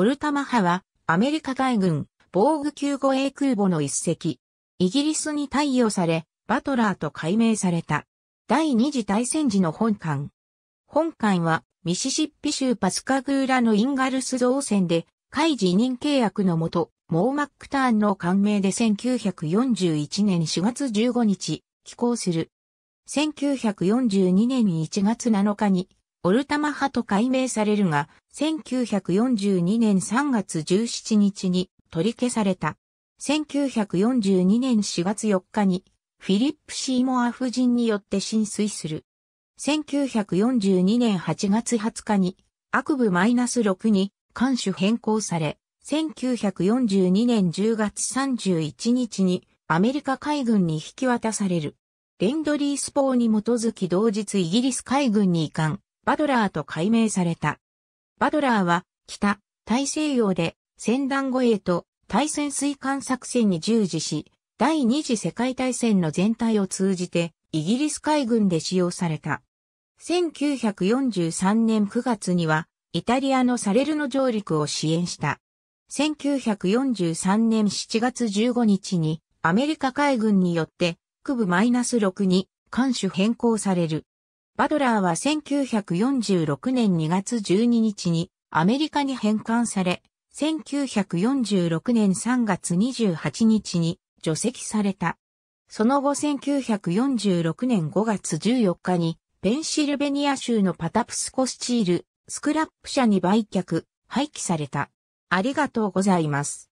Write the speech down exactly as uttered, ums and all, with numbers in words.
オルタマハは、アメリカ海軍、防具級護衛空母の一隻。イギリスに貸与され、バトラーと改名された。第二次大戦時の本艦。本艦は、ミシシッピ州パスカグーラのインガルス造船で、海事委任契約のもと、モー・マックターンの艦名でせんきゅうひゃくよんじゅういちねんしがつじゅうごにち、寄港する。せんきゅうひゃくよんじゅうにねんいちがつなのかに、オルタマハと改名されるが、せんきゅうひゃくよんじゅうにねんさんがつじゅうしちにちに取り消された。せんきゅうひゃくよんじゅうにねんしがつよっかに、フィリップ・シーモア夫人によって浸水する。せんきゅうひゃくよんじゅうにねんはちがつはつかに、悪部 マイナスろく に、艦種変更され、せんきゅうひゃくよんじゅうにねんじゅうがつさんじゅういちにちに、アメリカ海軍に引き渡される。レンドリース法に基づき同日イギリス海軍に移管、バドラーと改名された。バドラーは、北、大西洋で、船団護衛と対潜水艦作戦に従事し、第二次世界大戦の全体を通じて、イギリス海軍で使用された。せんきゅうひゃくよんじゅうさんねんくがつには、イタリアのサレルノ上陸を支援した。せんきゅうひゃくよんじゅうさんねんしちがつじゅうごにちに、アメリカ海軍によって、悪部 マイナスろく に艦種変更される。バドラーはせんきゅうひゃくよんじゅうろくねんにがつじゅうににちにアメリカに返還され、せんきゅうひゃくよんじゅうろくねんさんがつにじゅうはちにちに除籍された。その後せんきゅうひゃくよんじゅうろくねんごがつじゅうよっかにペンシルベニア州のパタプスコスチール、スクラップ社に売却、廃棄された。ありがとうございます。